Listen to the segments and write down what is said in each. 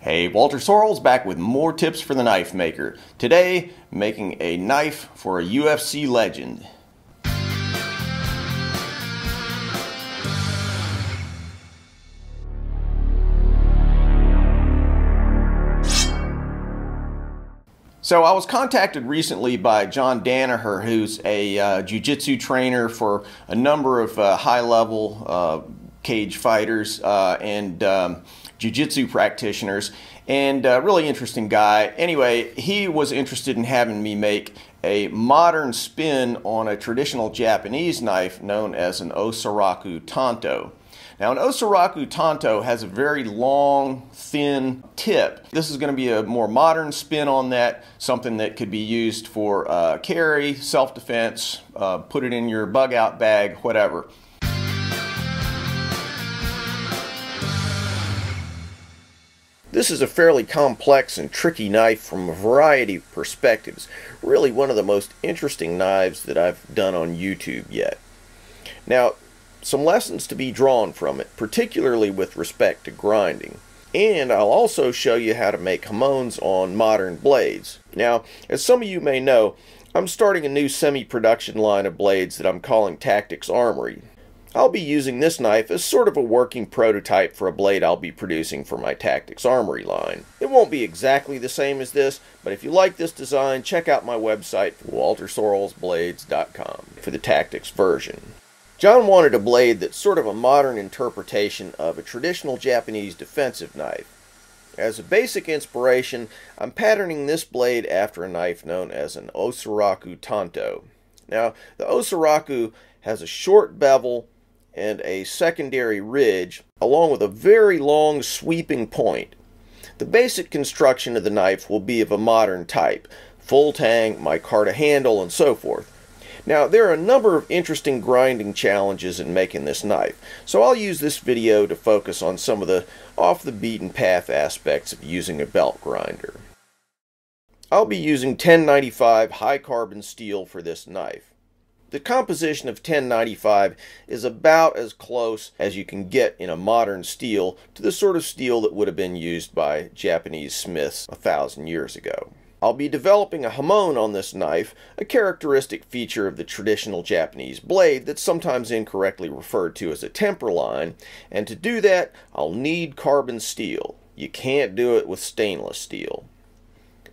Hey, Walter Sorrells back with more tips for the knife maker. Today, making a knife for a UFC legend. So I was contacted recently by John Danaher, who's a jiu-jitsu trainer for a number of high-level cage fighters and jiu-jitsu practitioners, and a really interesting guy. Anyway, he was interested in having me make a modern spin on a traditional Japanese knife known as an osoraku Tanto. Now, an osoraku Tanto has a very long, thin tip. This is going to be a more modern spin on that, something that could be used for carry, self-defense, put it in your bug-out bag, whatever. This is a fairly complex and tricky knife from a variety of perspectives. Really one of the most interesting knives that I've done on YouTube yet. Now, some lessons to be drawn from it, particularly with respect to grinding. And I'll also show you how to make hamons on modern blades. Now, as some of you may know, I'm starting a new semi-production line of blades that I'm calling Tactics Armory. I'll be using this knife as sort of a working prototype for a blade I'll be producing for my Tactics Armory line. It won't be exactly the same as this, but if you like this design, check out my website, waltersorrellsblades.com, for the Tactics version. John wanted a blade that's sort of a modern interpretation of a traditional Japanese defensive knife. As a basic inspiration, I'm patterning this blade after a knife known as an osoraku Tanto. Now, the osoraku has a short bevel and a secondary ridge, along with a very long sweeping point. The basic construction of the knife will be of a modern type, full tang, micarta handle, and so forth. Now, there are a number of interesting grinding challenges in making this knife, so I'll use this video to focus on some of the off-the-beaten-path aspects of using a belt grinder. I'll be using 1095 high-carbon steel for this knife. The composition of 1095 is about as close as you can get in a modern steel to the sort of steel that would have been used by Japanese smiths 1,000 years ago. I'll be developing a hamon on this knife, a characteristic feature of the traditional Japanese blade that's sometimes incorrectly referred to as a temperline, and to do that, I'll need carbon steel. You can't do it with stainless steel.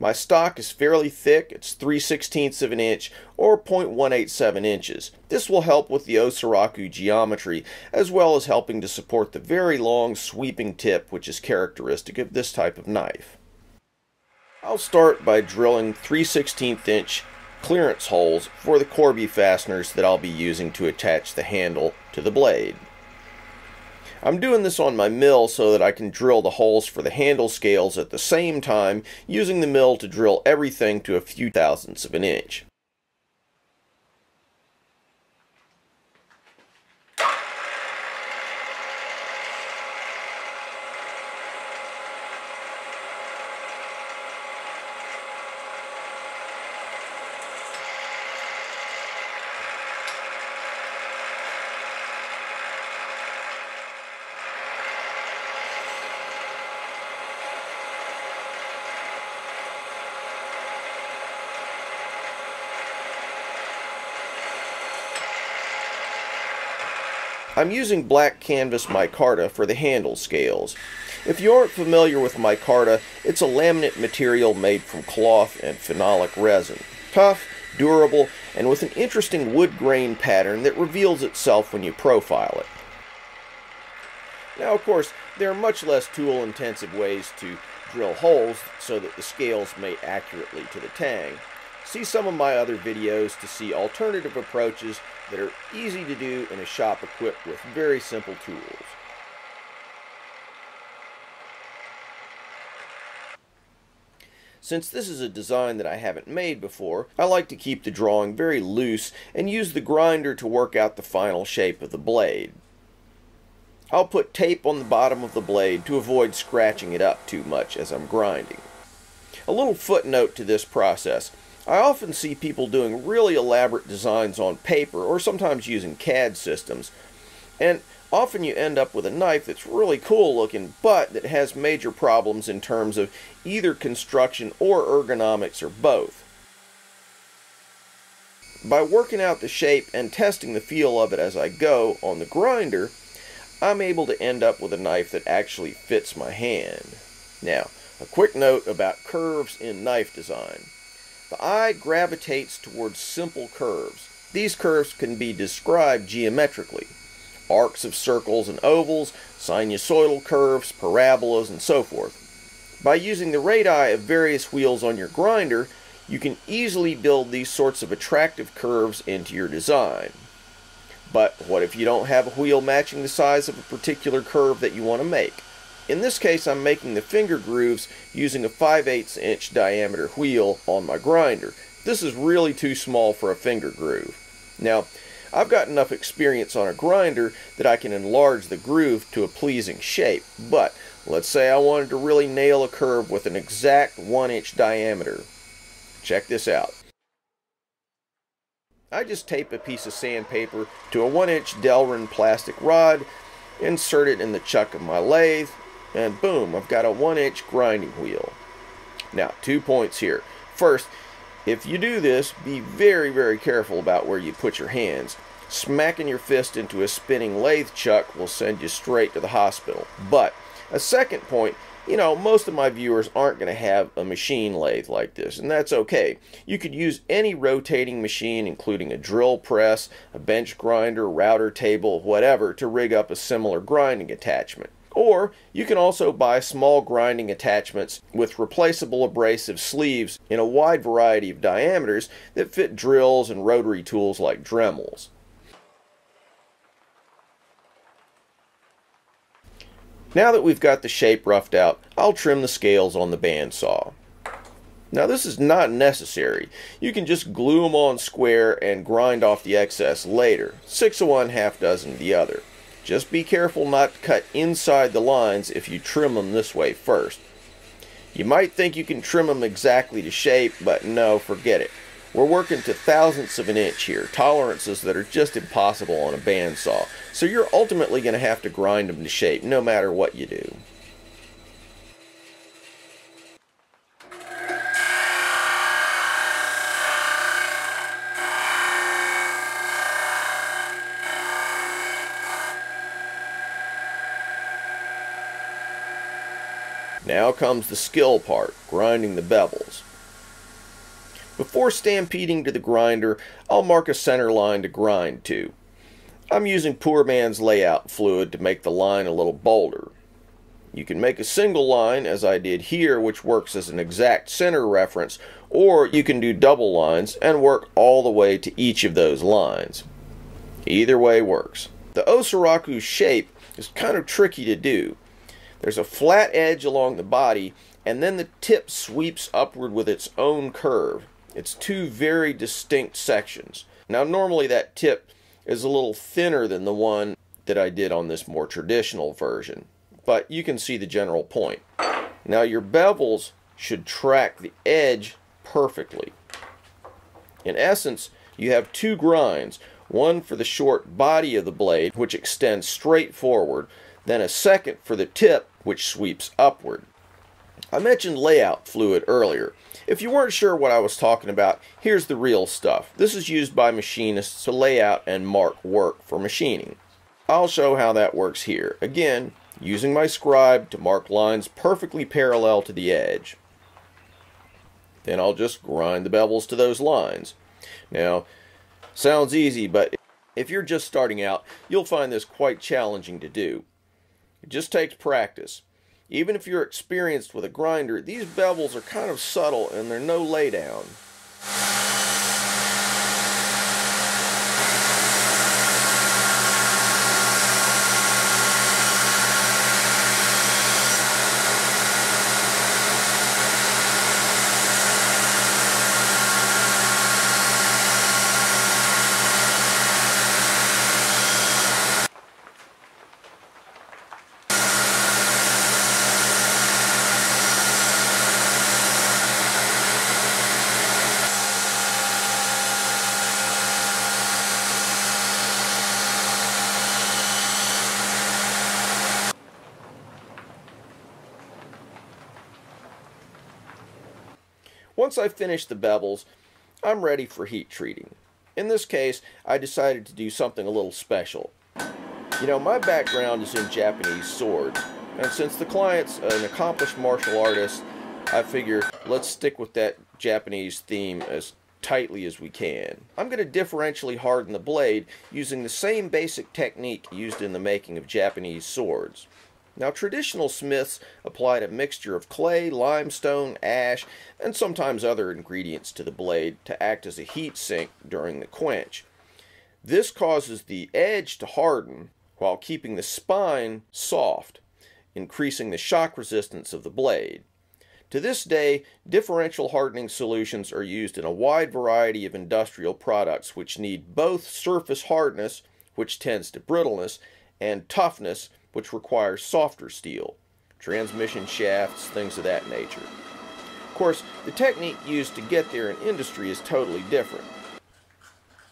My stock is fairly thick, it's 3/16 of an inch or 0.187 inches. This will help with the osoraku geometry as well as helping to support the very long sweeping tip which is characteristic of this type of knife. I'll start by drilling 3/16 inch clearance holes for the Corby fasteners that I'll be using to attach the handle to the blade. I'm doing this on my mill so that I can drill the holes for the handle scales at the same time, using the mill to drill everything to a few thousandths of an inch. I'm using black canvas micarta for the handle scales. If you aren't familiar with micarta, it's a laminate material made from cloth and phenolic resin. Tough, durable, and with an interesting wood grain pattern that reveals itself when you profile it. Now, of course, there are much less tool-intensive ways to drill holes so that the scales mate accurately to the tang. See some of my other videos to see alternative approaches that are easy to do in a shop equipped with very simple tools. Since this is a design that I haven't made before, I like to keep the drawing very loose and use the grinder to work out the final shape of the blade. I'll put tape on the bottom of the blade to avoid scratching it up too much as I'm grinding. A little footnote to this process. I often see people doing really elaborate designs on paper or sometimes using CAD systems, and often you end up with a knife that's really cool looking, but that has major problems in terms of either construction or ergonomics or both. By working out the shape and testing the feel of it as I go on the grinder, I'm able to end up with a knife that actually fits my hand. Now, a quick note about curves in knife design. The eye gravitates towards simple curves. These curves can be described geometrically. Arcs of circles and ovals, sinusoidal curves, parabolas, and so forth. By using the radii of various wheels on your grinder, you can easily build these sorts of attractive curves into your design. But what if you don't have a wheel matching the size of a particular curve that you want to make? In this case, I'm making the finger grooves using a 5/8 inch diameter wheel on my grinder. This is really too small for a finger groove. Now, I've got enough experience on a grinder that I can enlarge the groove to a pleasing shape, but let's say I wanted to really nail a curve with an exact 1 inch diameter. Check this out. I just tape a piece of sandpaper to a 1 inch Delrin plastic rod, insert it in the chuck of my lathe, and boom, I've got a 1 inch grinding wheel. Now, 2 points here. First, if you do this, be very, very careful about where you put your hands. Smacking your fist into a spinning lathe chuck will send you straight to the hospital. But a second point, you know, most of my viewers aren't going to have a machine lathe like this, and that's okay. You could use any rotating machine, including a drill press, a bench grinder, router table, whatever, to rig up a similar grinding attachment. Or you can also buy small grinding attachments with replaceable abrasive sleeves in a wide variety of diameters that fit drills and rotary tools like Dremels. Now that we've got the shape roughed out, I'll trim the scales on the bandsaw. Now, this is not necessary. You can just glue them on square and grind off the excess later. 6 of one, half dozen of the other. Just be careful not to cut inside the lines if you trim them this way first. You might think you can trim them exactly to shape, but no, forget it. We're working to 1,000ths of an inch here, tolerances that are just impossible on a bandsaw. So you're ultimately going to have to grind them to shape no matter what you do. Now comes the skill part, grinding the bevels. Before stampeding to the grinder, I'll mark a center line to grind to. I'm using poor man's layout fluid to make the line a little bolder. You can make a single line, as I did here, which works as an exact center reference, or you can do double lines and work all the way to each of those lines. Either way works. The osoraku shape is kind of tricky to do. There's a flat edge along the body, and then the tip sweeps upward with its own curve. It's two very distinct sections. Now, normally that tip is a little thinner than the one that I did on this more traditional version, but you can see the general point. Now, your bevels should track the edge perfectly. In essence, you have two grinds, one for the short body of the blade, which extends straight forward, then a second for the tip, which sweeps upward. I mentioned layout fluid earlier. If you weren't sure what I was talking about, here's the real stuff. This is used by machinists to lay out and mark work for machining. I'll show how that works here. Again, using my scribe to mark lines perfectly parallel to the edge. Then I'll just grind the bevels to those lines. Now, sounds easy, but if you're just starting out, you'll find this quite challenging to do. It just takes practice. Even if you're experienced with a grinder, these bevels are kind of subtle and they're no laydown. Once I finish the bevels, I'm ready for heat treating. In this case, I decided to do something a little special. You know, my background is in Japanese swords, and since the client's an accomplished martial artist, I figure let's stick with that Japanese theme as tightly as we can. I'm going to differentially harden the blade using the same basic technique used in the making of Japanese swords. Now, traditional smiths applied a mixture of clay, limestone, ash, and sometimes other ingredients to the blade to act as a heat sink during the quench. This causes the edge to harden while keeping the spine soft, increasing the shock resistance of the blade. To this day, differential hardening solutions are used in a wide variety of industrial products which need both surface hardness, which tends to brittleness, and toughness, which requires softer steel, transmission shafts, things of that nature. Of course, the technique used to get there in industry is totally different.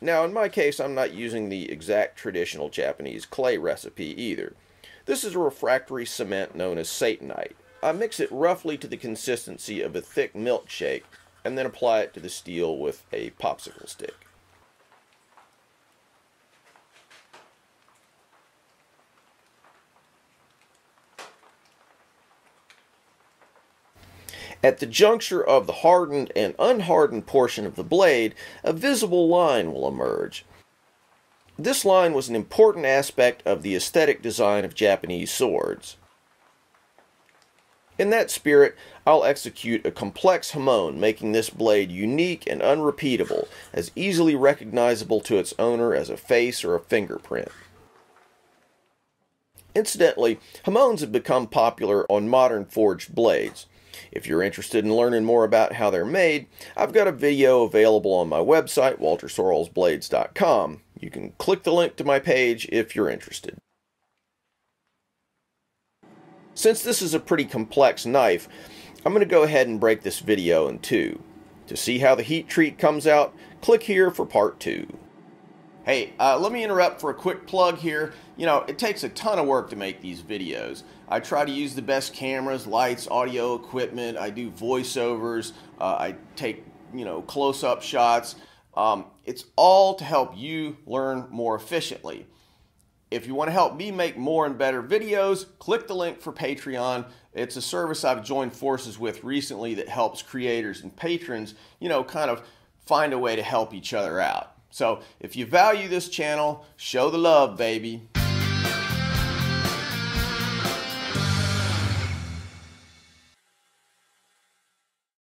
Now, in my case, I'm not using the exact traditional Japanese clay recipe either. This is a refractory cement known as Satanite. I mix it roughly to the consistency of a thick milkshake and then apply it to the steel with a popsicle stick. At the juncture of the hardened and unhardened portion of the blade, a visible line will emerge. This line was an important aspect of the aesthetic design of Japanese swords. In that spirit, I'll execute a complex hamon, making this blade unique and unrepeatable, as easily recognizable to its owner as a face or a fingerprint. Incidentally, hamons have become popular on modern forged blades. If you're interested in learning more about how they're made, I've got a video available on my website, waltersorrellsblades.com. You can click the link to my page if you're interested. Since this is a pretty complex knife, I'm going to go ahead and break this video in two. To see how the heat treat comes out, click here for part two. Hey, let me interrupt for a quick plug here. You know, it takes a ton of work to make these videos. I try to use the best cameras, lights, audio equipment. I do voiceovers. I take, you know, close-up shots. It's all to help you learn more efficiently. If you want to help me make more and better videos, click the link for Patreon. It's a service I've joined forces with recently that helps creators and patrons, you know, kind of find a way to help each other out. So if you value this channel, show the love, baby.